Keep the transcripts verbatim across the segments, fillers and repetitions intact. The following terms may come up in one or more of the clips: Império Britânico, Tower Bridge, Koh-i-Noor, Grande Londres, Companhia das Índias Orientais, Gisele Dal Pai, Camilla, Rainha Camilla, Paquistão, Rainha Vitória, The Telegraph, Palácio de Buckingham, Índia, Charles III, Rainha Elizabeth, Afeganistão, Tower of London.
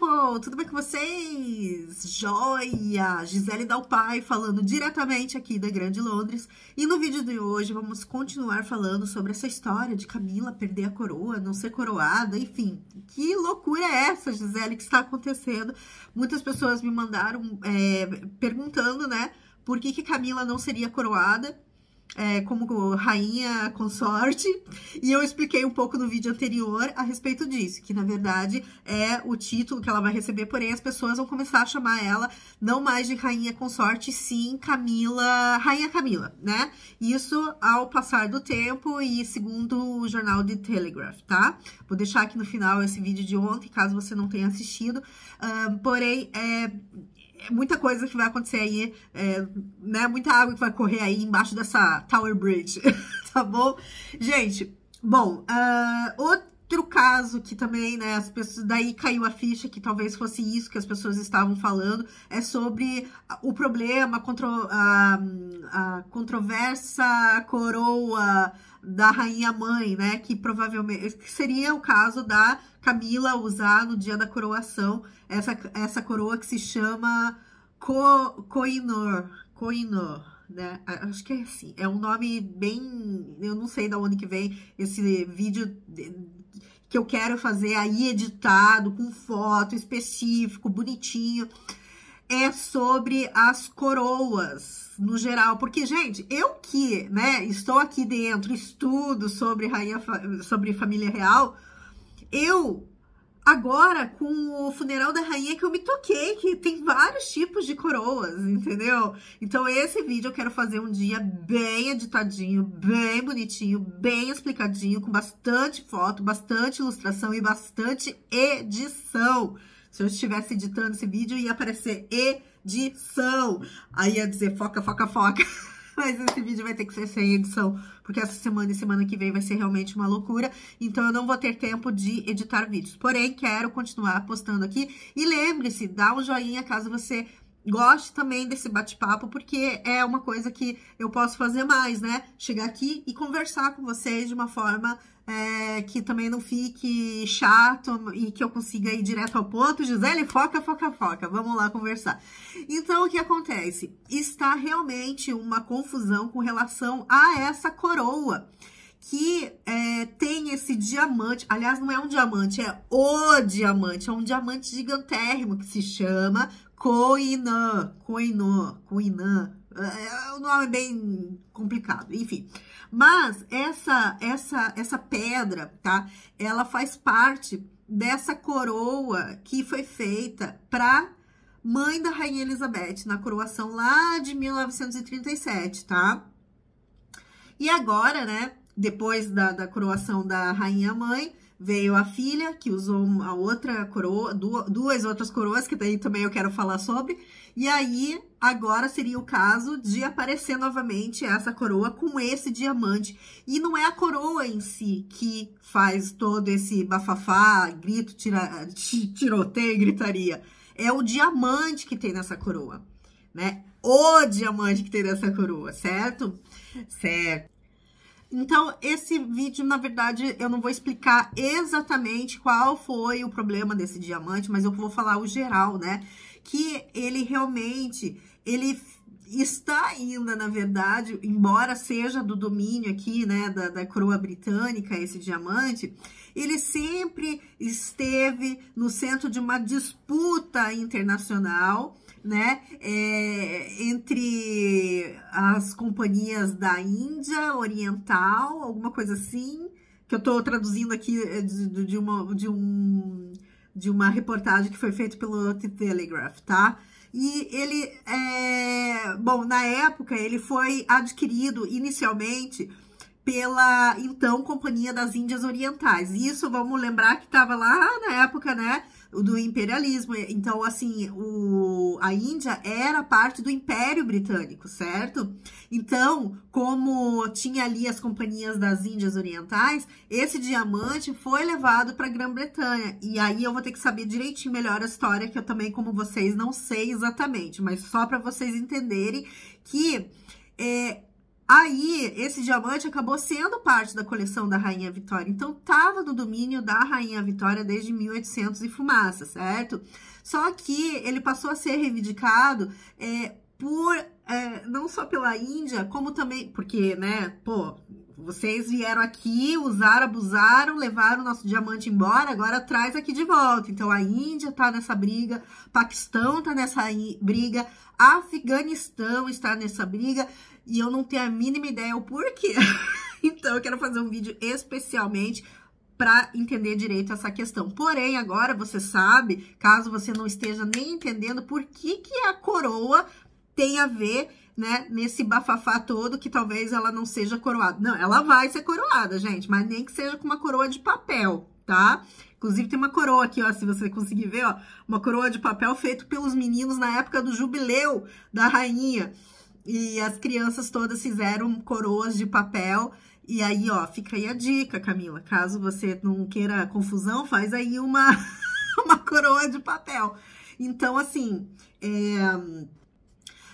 people! Tudo bem com vocês? Joia! Gisele Dal Pai falando diretamente aqui da Grande Londres. E no vídeo de hoje vamos continuar falando sobre essa história de Camilla perder a coroa, não ser coroada, enfim. Que loucura é essa, Gisele, que está acontecendo? Muitas pessoas me mandaram é, perguntando, né, por que que Camilla não seria coroada. É, como rainha consorte, e eu expliquei um pouco no vídeo anterior a respeito disso, que na verdade é o título que ela vai receber, porém as pessoas vão começar a chamar ela não mais de rainha consorte, sim Camilla, rainha Camilla, né? Isso ao passar do tempo e segundo o jornal The Telegraph, tá? Vou deixar aqui no final esse vídeo de ontem, caso você não tenha assistido, um, porém é... muita coisa que vai acontecer aí, é, né? Muita água que vai correr aí embaixo dessa Tower Bridge, tá bom? Gente, bom, uh, outro caso que também, né, as pessoas... Daí caiu a ficha que talvez fosse isso que as pessoas estavam falando, é sobre o problema, contro, a, a controvérsia coroa da rainha mãe, né? Que provavelmente que seria o caso da Camilla usar no dia da coroação essa, essa coroa que se chama Koh-i-Noor, Koh-i-Noor, né? Acho que é assim, é um nome bem... Eu não sei de onde que vem esse vídeo que eu quero fazer aí editado, com foto específico, bonitinho. É sobre as coroas, no geral. Porque, gente, eu que, né, estou aqui dentro, estudo sobre, rainha, sobre família real, eu, agora, com o funeral da rainha, que eu me toquei, que tem vários tipos de coroas, entendeu? Então, esse vídeo eu quero fazer um dia bem editadinho, bem bonitinho, bem explicadinho, com bastante foto, bastante ilustração e bastante edição. Se eu estivesse editando esse vídeo, ia aparecer edição. Aí ia dizer foca, foca, foca. Mas esse vídeo vai ter que ser sem edição, porque essa semana e semana que vem vai ser realmente uma loucura. Então, eu não vou ter tempo de editar vídeos. Porém, quero continuar postando aqui. E lembre-se, dá um joinha caso você goste também desse bate-papo, porque é uma coisa que eu posso fazer mais, né? Chegar aqui e conversar com vocês de uma forma... É, que também não fique chato e que eu consiga ir direto ao ponto. Gisele, foca, foca, foca. Vamos lá conversar. Então, o que acontece? Está realmente uma confusão com relação a essa coroa, que é, tem esse diamante. Aliás, não é um diamante, é o diamante. É um diamante gigantérrimo que se chama Koh-i-Noor. Koh-i-Noor, Koh-i-Noor. É um nome bem complicado, enfim. Mas essa, essa, essa pedra, tá? Ela faz parte dessa coroa que foi feita para mãe da Rainha Elizabeth, na coroação lá de mil novecentos e trinta e sete, tá? E agora, né? Depois da, da coroação da Rainha Mãe, veio a filha, que usou a outra coroa, duas outras coroas, que daí também eu quero falar sobre. E aí, agora seria o caso de aparecer novamente essa coroa com esse diamante. E não é a coroa em si que faz todo esse bafafá, grito, tira, tiroteio, gritaria. É o diamante que tem nessa coroa, né? O diamante que tem nessa coroa, certo? Certo. Então, esse vídeo, na verdade, eu não vou explicar exatamente qual foi o problema desse diamante, mas eu vou falar o geral, né? Que ele realmente, ele está ainda, na verdade, embora seja do domínio aqui, né, da, da coroa britânica, esse diamante, ele sempre esteve no centro de uma disputa internacional, né, é, entre as companhias da Índia Oriental, alguma coisa assim, que eu tô traduzindo aqui de, de, uma, de, um, de uma reportagem que foi feita pelo The Telegraph, tá? E ele, é, bom, na época ele foi adquirido inicialmente pela, então, Companhia das Índias Orientais. Isso, vamos lembrar que estava lá na época, né, do imperialismo. Então, assim, o, a Índia era parte do Império Britânico, certo? Então, como tinha ali as Companhias das Índias Orientais, esse diamante foi levado para a Grã-Bretanha. E aí eu vou ter que saber direitinho melhor a história, que eu também, como vocês, não sei exatamente, mas só para vocês entenderem que é, Aí, esse diamante acabou sendo parte da coleção da Rainha Vitória. Então, estava no domínio da Rainha Vitória desde mil e oitocentos e fumaça, certo? Só que ele passou a ser reivindicado é, por, é, não só pela Índia, como também... Porque, né, pô, vocês vieram aqui, usaram, abusaram, levaram o nosso diamante embora, agora traz aqui de volta. Então, a Índia tá nessa briga, Paquistão tá nessa briga, Afeganistão está nessa briga... E eu não tenho a mínima ideia o porquê. Então, eu quero fazer um vídeo especialmente para entender direito essa questão. Porém, agora você sabe, caso você não esteja nem entendendo, por que que a coroa tem a ver, né, nesse bafafá todo, que talvez ela não seja coroada. Não, ela vai ser coroada, gente, mas nem que seja com uma coroa de papel, tá? Inclusive, tem uma coroa aqui, ó, se você conseguir ver, ó, uma coroa de papel feita pelos meninos na época do jubileu da rainha. E as crianças todas fizeram coroas de papel. E aí, ó, fica aí a dica, Camila. Caso você não queira confusão, faz aí uma, uma coroa de papel. Então, assim, é,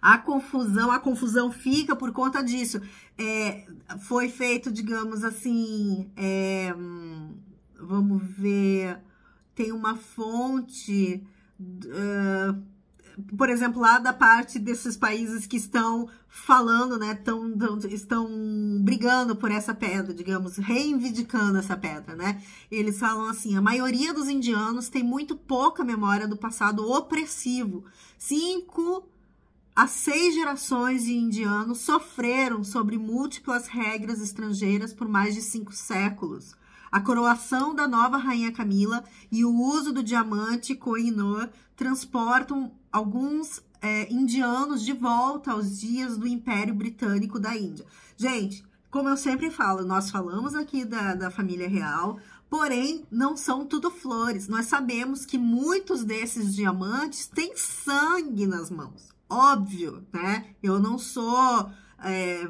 a confusão, a confusão fica por conta disso. É, foi feito, digamos assim, é, vamos ver, tem uma fonte... Uh, por exemplo, lá da parte desses países que estão falando, né, tão, tão, estão brigando por essa pedra, digamos, reivindicando essa pedra, né? Eles falam assim, a maioria dos indianos tem muito pouca memória do passado opressivo. Cinco a seis gerações de indianos sofreram sobre múltiplas regras estrangeiras por mais de cinco séculos. A coroação da nova rainha Camila e o uso do diamante Koh-i-Noor transportam alguns é, indianos de volta aos dias do Império Britânico da Índia. Gente, como eu sempre falo, nós falamos aqui da, da família real, porém, não são tudo flores. Nós sabemos que muitos desses diamantes têm sangue nas mãos. Óbvio, né? Eu não sou... É,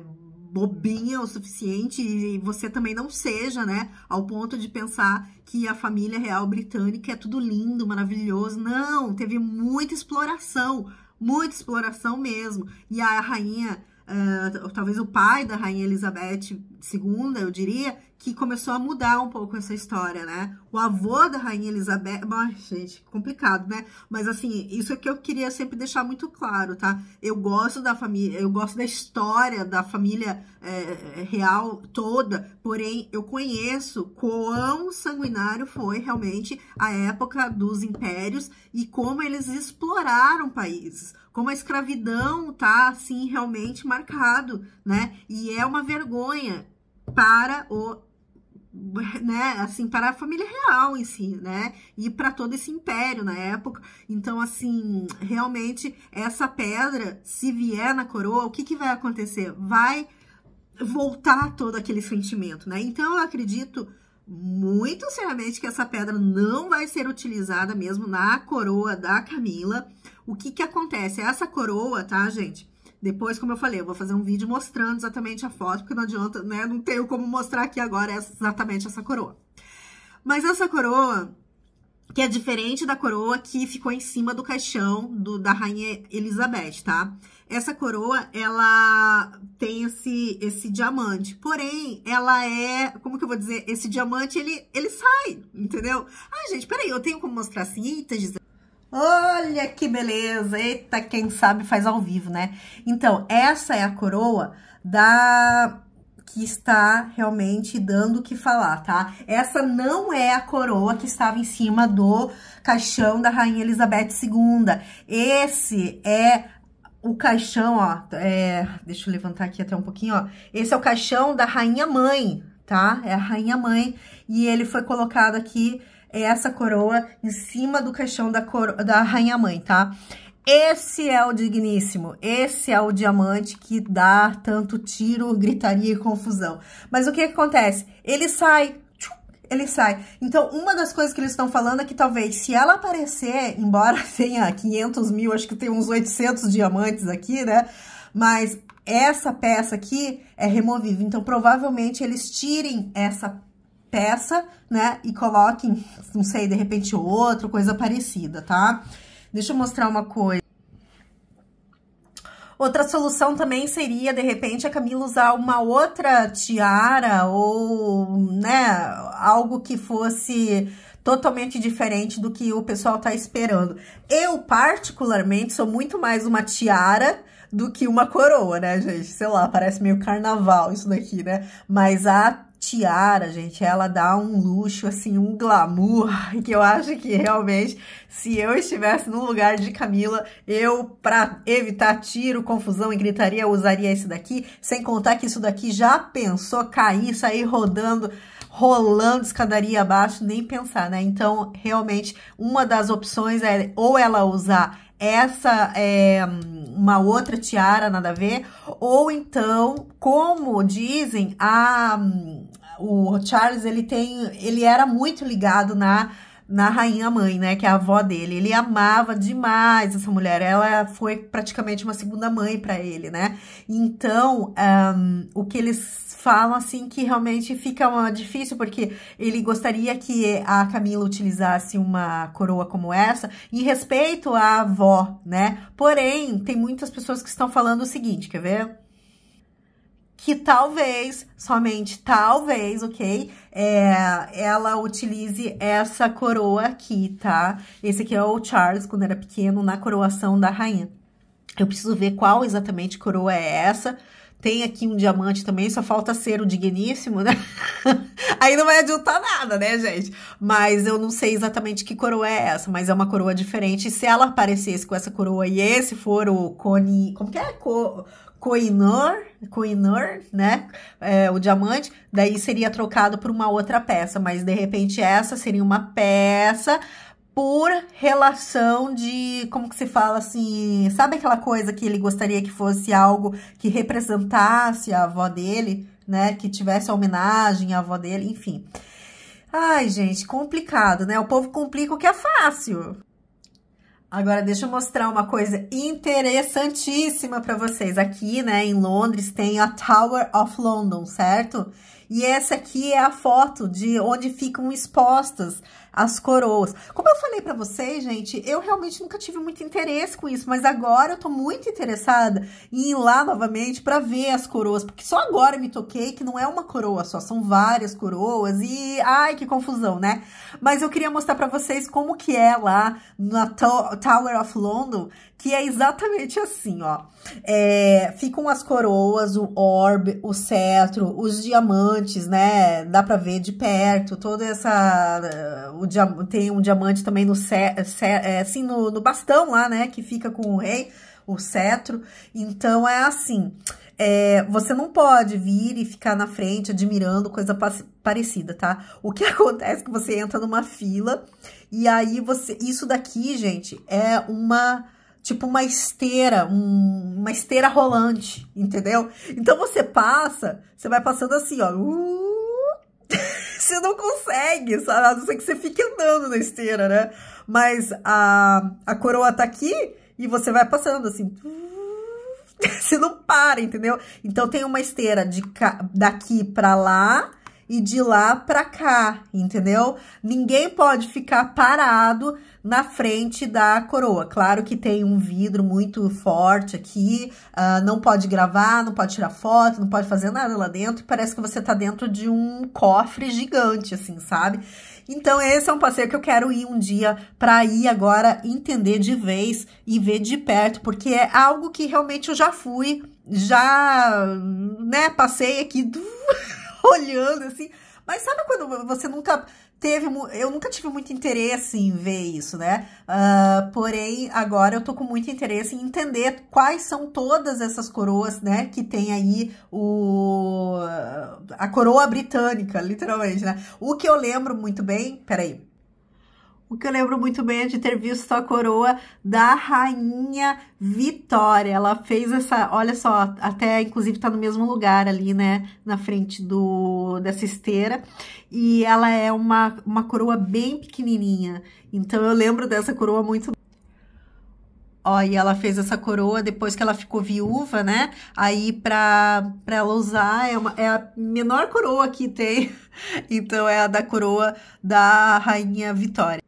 bobinha o suficiente, e você também não seja, né, ao ponto de pensar que a família real britânica é tudo lindo, maravilhoso. Não, teve muita exploração, muita exploração mesmo. E a rainha, uh, talvez o pai da rainha Elizabeth segunda, eu diria, que começou a mudar um pouco essa história, né? O avô da rainha Elizabeth... Bom, gente, complicado, né? Mas, assim, isso é que eu queria sempre deixar muito claro, tá? Eu gosto da família... Eu gosto da história da família é, real toda, porém, eu conheço quão sanguinário foi realmente a época dos impérios e como eles exploraram países. Como a escravidão tá, assim, realmente marcado, né? E é uma vergonha para o... né, assim, para a família real em si, né, e para todo esse império na época. Então, assim, realmente, essa pedra, se vier na coroa, o que que vai acontecer? Vai voltar todo aquele sentimento, né? Então, eu acredito muito seriamente que essa pedra não vai ser utilizada mesmo na coroa da Camila. O que que acontece? Essa coroa, tá, gente? Depois, como eu falei, eu vou fazer um vídeo mostrando exatamente a foto, porque não adianta, né? Não tenho como mostrar aqui agora exatamente essa coroa. Mas essa coroa, que é diferente da coroa que ficou em cima do caixão do, da Rainha Elizabeth, tá? Essa coroa, ela tem esse, esse diamante. Porém, ela é... Como que eu vou dizer? Esse diamante, ele, ele sai, entendeu? Ah, gente, peraí, eu tenho como mostrar assim? Eita, Gisele. Olha que beleza, eita, quem sabe faz ao vivo, né? Então, essa é a coroa da... que está realmente dando o que falar, tá? Essa não é a coroa que estava em cima do caixão da Rainha Elizabeth segunda. Esse é o caixão, ó, é... deixa eu levantar aqui até um pouquinho, ó. Esse é o caixão da Rainha Mãe, tá? É a Rainha Mãe, e ele foi colocado aqui... É essa coroa em cima do caixão da, coro... da Rainha Mãe, tá? Esse é o digníssimo, esse é o diamante que dá tanto tiro, gritaria e confusão. Mas o que que acontece? Ele sai, ele sai. Então, uma das coisas que eles estão falando é que talvez, se ela aparecer, embora tenha quinhentos mil, acho que tem uns oitocentos diamantes aqui, né? Mas essa peça aqui é removível, então provavelmente eles tirem essa peça, né, e coloquem, não sei, de repente outra coisa parecida, tá? Deixa eu mostrar uma coisa. Outra solução também seria, de repente, a Camila usar uma outra tiara ou, né, algo que fosse totalmente diferente do que o pessoal tá esperando. Eu, particularmente, sou muito mais uma tiara do que uma coroa, né, gente? Sei lá, parece meio carnaval isso daqui, né? Mas a tiara, gente, ela dá um luxo, assim, um glamour, que eu acho que realmente, se eu estivesse no lugar de Camila, eu, pra evitar tiro, confusão e gritaria, eu usaria esse daqui, sem contar que isso daqui já pensou cair, sair rodando, rolando escadaria abaixo, nem pensar, né? Então, realmente, uma das opções é ou ela usar essa é uma outra tiara, nada a ver, ou então, como dizem, a, o Charles, ele tem, ele era muito ligado na, na rainha mãe, né, que é a avó dele, ele amava demais essa mulher, ela foi praticamente uma segunda mãe para ele, né, então, um, o que eles falam assim que realmente fica uma difícil, porque ele gostaria que a Camila utilizasse uma coroa como essa, em respeito à avó, né? Porém, tem muitas pessoas que estão falando o seguinte, quer ver? Que talvez, somente talvez, ok? É, ela utilize essa coroa aqui, tá? Esse aqui é o Charles, quando era pequeno, na coroação da rainha. Eu preciso ver qual exatamente coroa é essa. Tem aqui um diamante também, só falta ser o digníssimo, né? Aí não vai adiantar nada, né, gente? Mas eu não sei exatamente que coroa é essa, mas é uma coroa diferente. E se ela aparecesse com essa coroa e esse for o Cone... Como que é? Co... Koh-i-Noor, Koh-i-Noor, né, é, o diamante, daí seria trocado por uma outra peça, mas de repente essa seria uma peça por relação de, como que se fala assim, sabe aquela coisa que ele gostaria que fosse algo que representasse a avó dele, né, que tivesse a homenagem à avó dele, enfim. Ai, gente, complicado, né, o povo complica o que é fácil. Agora, deixa eu mostrar uma coisa interessantíssima para vocês. Aqui, né, em Londres, tem a Tower of London, certo? E essa aqui é a foto de onde ficam expostas as coroas. Como eu falei para vocês, gente, eu realmente nunca tive muito interesse com isso, mas agora eu tô muito interessada em ir lá novamente para ver as coroas, porque só agora eu me toquei que não é uma coroa só, são várias coroas e, ai, que confusão, né? Mas eu queria mostrar para vocês como que é lá na Tower of London, que é exatamente assim, ó. É, ficam as coroas, o orbe, o cetro, os diamantes, né? Dá pra ver de perto, toda essa... O dia, tem um diamante também no, assim, no, no bastão lá, né? Que fica com o rei, o cetro. Então, é assim... É, você não pode vir e ficar na frente admirando coisa parecida, tá? O que acontece é que você entra numa fila e aí você... Isso daqui, gente, é uma... Tipo uma esteira, um, uma esteira rolante, entendeu? Então você passa, você vai passando assim, ó. Uh, você não consegue, sabe? A não ser que você fique andando na esteira, né? Mas a, a coroa tá aqui e você vai passando assim. Uh, você não para, entendeu? Então tem uma esteira de cá, daqui pra lá e de lá pra cá, entendeu? Ninguém pode ficar parado na frente da coroa. Claro que tem um vidro muito forte aqui, uh, não pode gravar, não pode tirar foto, não pode fazer nada lá dentro, parece que você tá dentro de um cofre gigante, assim, sabe? Então, esse é um passeio que eu quero ir um dia pra ir agora entender de vez e ver de perto, porque é algo que realmente eu já fui, já, né, passei aqui do... olhando, assim, mas sabe quando você nunca teve, eu nunca tive muito interesse em ver isso, né, uh, porém, agora eu tô com muito interesse em entender quais são todas essas coroas, né, que tem aí o, a coroa britânica, literalmente, né, o que eu lembro muito bem, peraí, o que eu lembro muito bem é de ter visto a coroa da Rainha Vitória. Ela fez essa... Olha só, até inclusive tá no mesmo lugar ali, né? Na frente do, dessa esteira. E ela é uma, uma coroa bem pequenininha. Então eu lembro dessa coroa muito... Ó, e ela fez essa coroa depois que ela ficou viúva, né? Aí pra, pra ela usar é, uma, é a menor coroa que tem. Então é a da coroa da Rainha Vitória.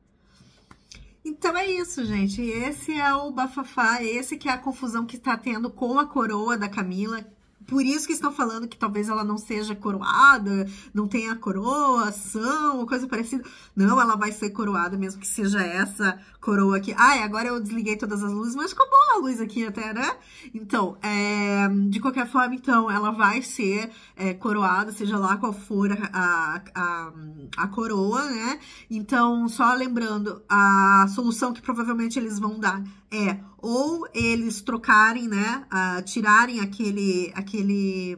Então é isso, gente. Esse é o bafafá, esse que é a confusão que está tendo com a coroa da Camilla. Por isso que estão falando que talvez ela não seja coroada, não tenha coroação, coisa parecida. Não, ela vai ser coroada, mesmo que seja essa coroa aqui. Ai, agora eu desliguei todas as luzes, mas ficou boa a luz aqui até, né? Então, é, de qualquer forma, então, ela vai ser é, coroada, seja lá qual for a, a, a coroa, né? Então, só lembrando, a solução que provavelmente eles vão dar é ou eles trocarem, né, uh, tirarem aquele, aquele,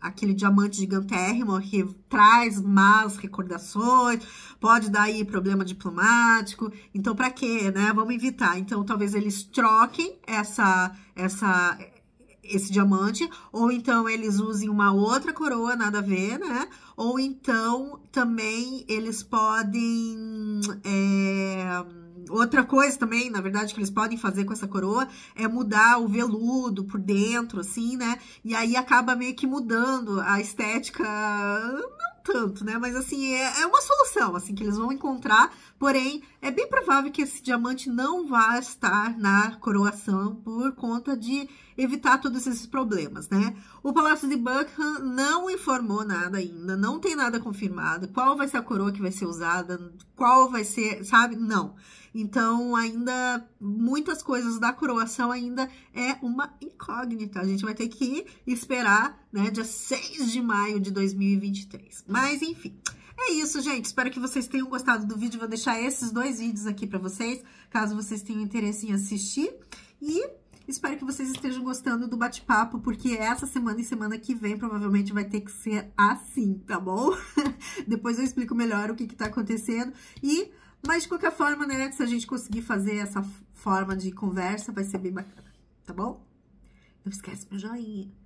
aquele diamante gigantérrimo que traz más recordações, pode dar aí problema diplomático, então pra quê, né, vamos evitar. Então talvez eles troquem essa... essa esse diamante, ou então eles usem uma outra coroa, nada a ver, né? Ou então, também, eles podem... É... Outra coisa também, na verdade, que eles podem fazer com essa coroa é mudar o veludo por dentro, assim, né? E aí acaba meio que mudando a estética... Não tanto, né? Mas, assim, é, é uma solução, assim, que eles vão encontrar. Porém, é bem provável que esse diamante não vá estar na coroação por conta de... evitar todos esses problemas, né? O Palácio de Buckingham não informou nada ainda, não tem nada confirmado, qual vai ser a coroa que vai ser usada, qual vai ser, sabe? Não. Então, ainda, muitas coisas da coroação ainda é uma incógnita. A gente vai ter que esperar, né, dia seis de maio de dois mil e vinte e três. Mas, enfim... É isso, gente. Espero que vocês tenham gostado do vídeo. Vou deixar esses dois vídeos aqui pra vocês, caso vocês tenham interesse em assistir. E... espero que vocês estejam gostando do bate-papo, porque essa semana e semana que vem provavelmente vai ter que ser assim, tá bom? Depois eu explico melhor o que que tá acontecendo. E, mas de qualquer forma, né, se a gente conseguir fazer essa forma de conversa, vai ser bem bacana, tá bom? Não esquece meu joinha.